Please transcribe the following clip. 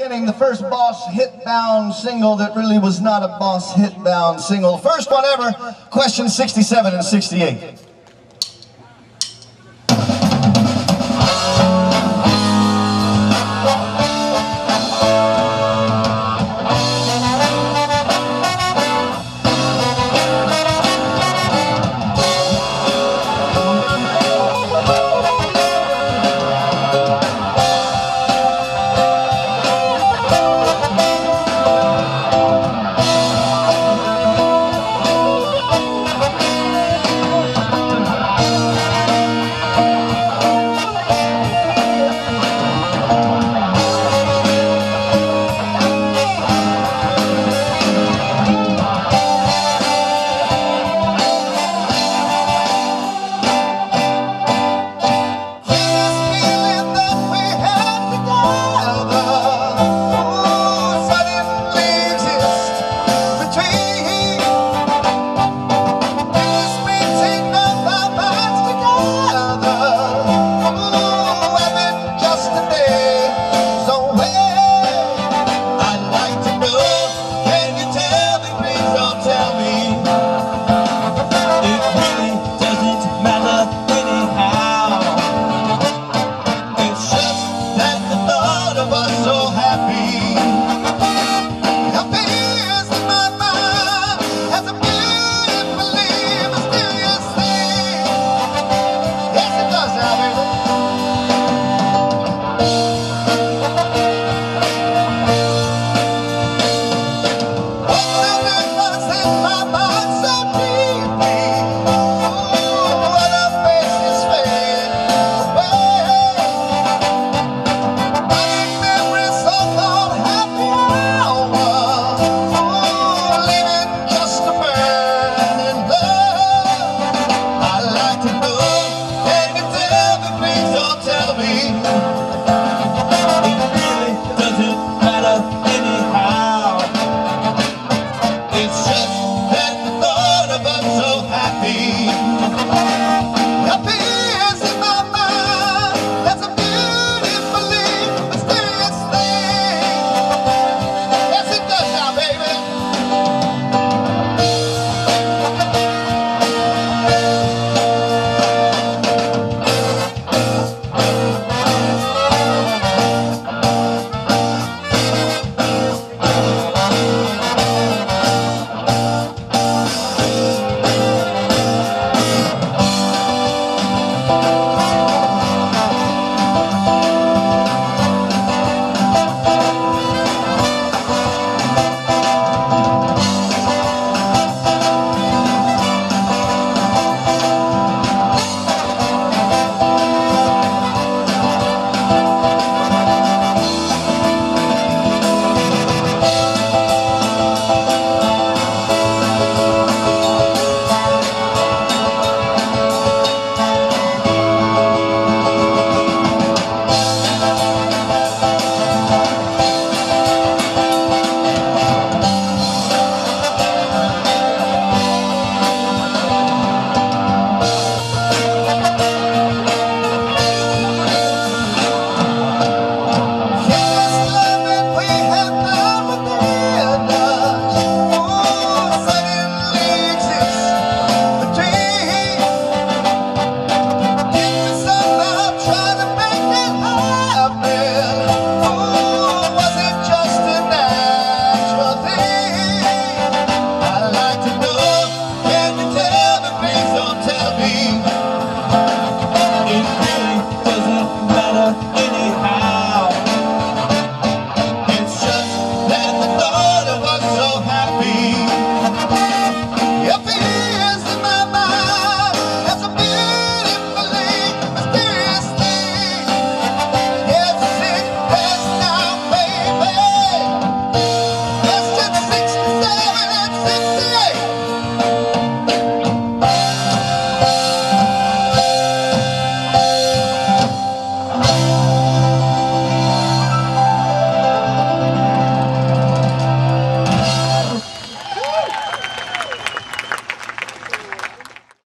beginning, the first boss hit bound single that really was not a boss hit bound single. First one ever, Questions 67 and 68.